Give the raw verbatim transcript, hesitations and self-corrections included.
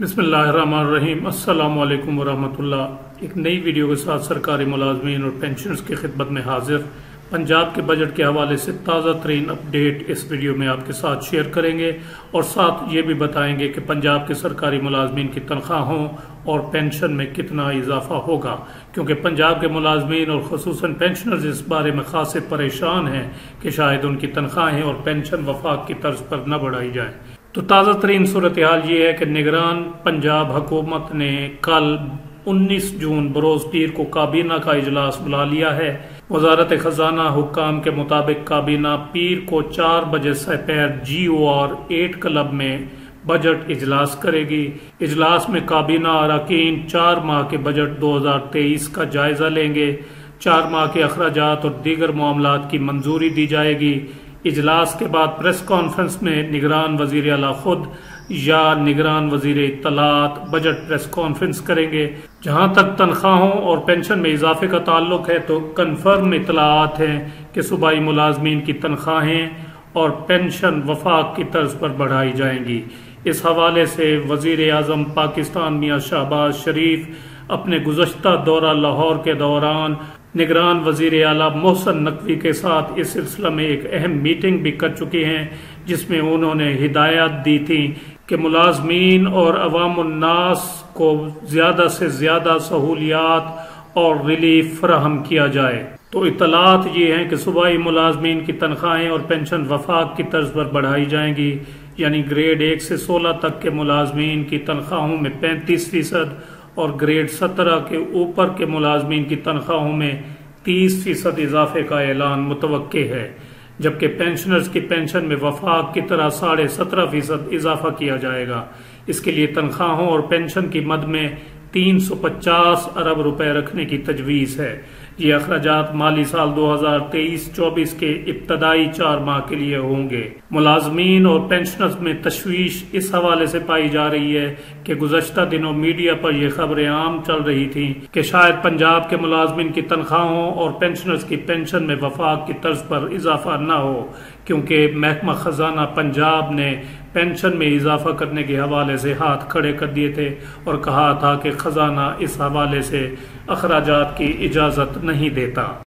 बिस्मिल्लाह अर रहमान अर रहीम। अस्सलाम वालेकुम वरहमतुल्लाह। एक नई वीडियो के साथ सरकारी मुलाजमीन और पेंशनर्स की खिदमत में हाजिर। पंजाब के बजट के हवाले से ताज़ा तरीन अपडेट इस वीडियो में आपके साथ शेयर करेंगे और साथ ये भी बताएंगे कि पंजाब के सरकारी मुलाजमीन की तनख्वाहों और पेंशन में कितना इजाफा होगा, क्योंकि पंजाब के मुलाजमीन और ख़ुसूसन पेंशनर्स इस बारे में खासे परेशान हैं कि शायद उनकी तनख्वाहें और पेंशन वफाक की तर्ज पर न बढ़ाई जाए। तो ताज़ा तरीन सूरत हाल ये है कि निगरान पंजाब हुकूमत ने कल उन्नीस जून बरोज़ पीर को काबीना का इजलास बुला लिया है। वजारत खजाना हुक्काम के मुताबिक काबीना पीर को चार बजे सपैर जी ओ आर एट क्लब में बजट इजलास करेगी। इजलास में काबीना अरकान चार माह के बजट दो हज़ार तेईस का जायज़ा लेंगे। चार माह के अखराजात और दीगर मामलात की मंजूरी दी जाएगी। इजलास के बाद प्रेस कॉन्फ्रेंस में निगरान वजीर आला खुद या निगरान वजीर इत्तलात बजट प्रेस कॉन्फ्रेंस करेंगे। जहां तक तनख्वाहों और पेंशन में इजाफे का ताल्लुक है तो कन्फर्म इतलाआत हैं कि सूबाई मुलाजमीन की तनख्वाहें और पेंशन वफाक की तर्ज पर बढ़ाई जाएंगी। इस हवाले से वजीर आज़म पाकिस्तान मियाँ शाहबाज शरीफ अपने गुज़श्ता दौरा लाहौर के दौरान निगरान वजीर आला मोहसिन नकवी के साथ इस सिलसिले में एक अहम मीटिंग भी कर चुके हैं, जिसमें उन्होंने हिदायत दी थी कि मुलाजमीन और अवामुन्नास को ज़्यादा से ज़्यादा सहूलियात और रिलीफ फराहम किया जाए। तो इतलात ये हैं कि सूबाई मुलाजमीन की तनख्वाहें और पेंशन वफाक की तर्ज पर बढ़ाई जाएंगी, यानी ग्रेड एक से सोलह तक के मुलाजमीन की तनख्वाहों में पैंतीस फीसद और ग्रेड सत्रह के ऊपर के मुलाजमीन की तनख्वाहों में तीस फीसद इजाफे का ऐलान मुतवक्के है, जबकि पेंशनर्स की पेंशन में वफाक की तरह साढ़े सत्रह फीसद इजाफा किया जाएगा। इसके लिए तनख्वाहों और पेंशन की मद में तीन सौ पचास अरब रुपए रखने की तजवीज़ है। ये अखराजात माली साल दो हजार तेईस चौबीस के इब्तदाई चार माह के लिए होंगे। मुलाजमीन और पेंशनर्स में तशवीश इस हवाले से पाई जा रही है कि गुज़श्ता दिनों मीडिया पर यह खबरें आम चल रही थी कि शायद पंजाब के मुलाजमीन की तनख्वाहों और पेंशनर्स की पेंशन में वफाक की तर्ज पर इजाफा न हो, क्योंकि महकमा खजाना पंजाब ने पेंशन में इजाफा करने के हवाले से हाथ खड़े कर दिए थे और कहा था कि खजाना इस हवाले से अखराजात की इजाज़त नहीं देता।